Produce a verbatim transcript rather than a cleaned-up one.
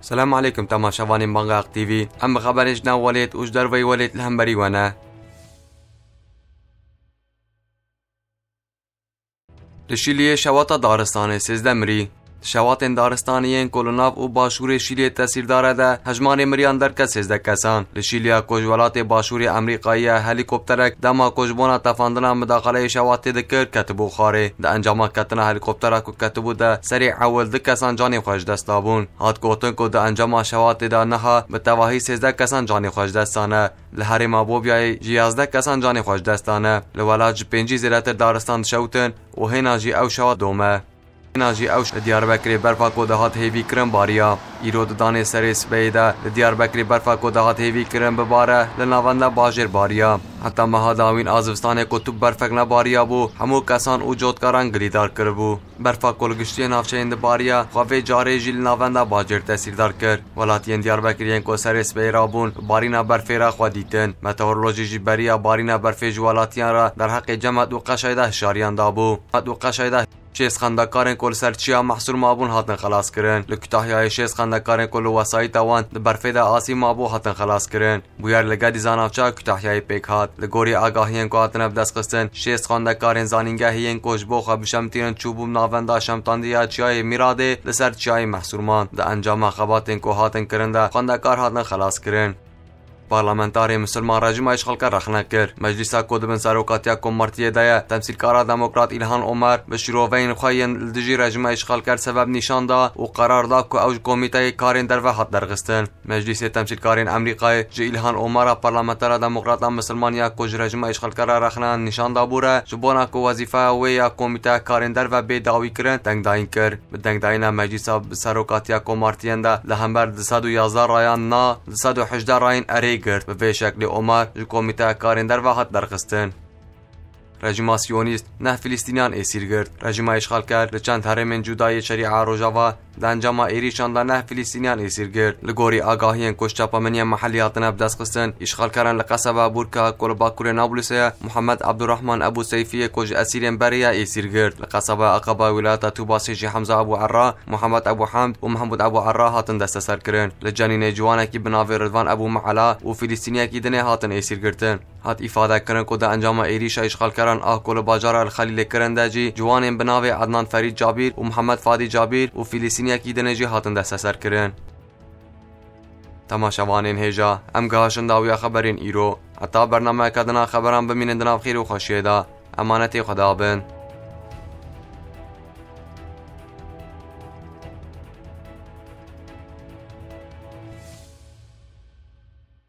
السلام عليكم تماشاواني مانغاق تي في. أم خبرش ناولت وش دروي ولت الهمبري وانا لشیلیه شواتا دارستانه سیزده مری شواتن دارستانیین کولوناف و باشور شیلی تاثیر دارده هجمان مریان درکه سیزده کسان لشیلیا کجولات باشور امریکایی هلیکوپترک دما کجبونا تفاندنا مداخله شوات دکر کتبو خاره ده انجام کتنا هلیکوپترک و کتبو ده سریع اول ده کسان جانی خوش دستابون هات گوتن که ده انجام شوات ده نها به تواهی سیزده کسان جانی خوش دستانه لحرم بوبیای یازده کسان جانی خوش دستانه لولاج پنجی زیرتر دارستان شوتن و هناجی او شوات دومه ناجی اوش دیار بکری برفا کو دهات هیوی کرم باریا ایرود دانه سر سپیدا دیار بکری برفا کو دهات هیوی کرم بباره لناوند باجر باریا حتی مها داوین آزوستان کتب برفک نباریا بو همو کسان او جودکاران گلیدار کر بو برفا کلگشتی نافشه اند باریا خوافه جاره جیل ناوند باجر تاثیردار کر ولاتین دیار بکریین کو سر سپیرا بون بارینا برفی را خوا دیتن متورولوژی جی بریا بارینا برفی جوالاتیان را در حق جمعت و قشایده هشاریان دابو و قشایده شیز خندکارن کل سرچیا محصور مابون هاتن خلاص کرن لکتاهیای شیز خندکارن کل وسایت آوان برفید آسی مابو هاتن خلاص کرن بویر لگه دیزانافچا کتاهیای پیک هات لگوری آگاهیان که هاتن بدست خستن شیز خندکارن زانینگهیان کشبو خواب شمتیرن چوبوم ناونده شمتاندیا چیای میراده لسرچیای محصورمان ده انجام خباتن که هاتن کرنده خندکار هاتن خلاص کرن پارلمانتاری مسلمان رژیم اشغال کار رخنه کرد. مجلس کود بن سروکاتیا کمرتیه دایا تمثیلکار دموکرات ایلهان عمر به شروعین خواین دجی رژیم اشغال کار سبب نشان داد و قرار داد که اوج کمیته کارین در وحد درگستن. مجلس تمثیلکارین آمریکای جی ایلهان عمر پارلمانتار دموکرات مسلمانیا کج رژیم اشغال کار رخنه نشان داد بوده. جبران کو وظیفه ویا کمیته کارین در و به داوی کردن تنگ داین کرد. به تنگ داین مجلس سروکاتیا کمرتیان دا لهمبر دسادو یازار رایان نا دسادو حجدار راین اری به به شکل عمر کمیته کارین در وحد درخستن رژیم سیونیست نه فلسطینیان اسیر گرد رژیم اشغال کرد لچند هرمین جدای شریعه روجاوا دنجما ایریشان ده نه فلسطینیان اسیر گرد لگوری آگاهیان کشتاپامنیان محلیاتنا بدست خستن اشغالکاران لقصبه بورکا کلباکور نابلسه محمد عبدالرحمن ابو سیفی کج اسیرین بریا اسیر گرد لقصبه عقبه ولایت توباسی جی حمزه ابو عرا محمد ابو حمد و محمود ابو عرا هاتن دستسر کرن لجنین جوانکی بناوی رضوان ابو معلا و فلسطینیکی دنه هاتن اسیر گرتن هات افاده کرن که ده انجام ایریش اشغالکاران آه کلباجار الخلیل کرندجی جوانین بناوی عدنان فرید جابیر و محمد فادی جابیر و فلسطینی یکی دنجی هاتن دست سر کرن تماشاوانین هجا ام گاشن داویا خبرین ایرو حتی برنامه کدنا خبران بمینندنا بخیر و خوشیده امانت خدا بن.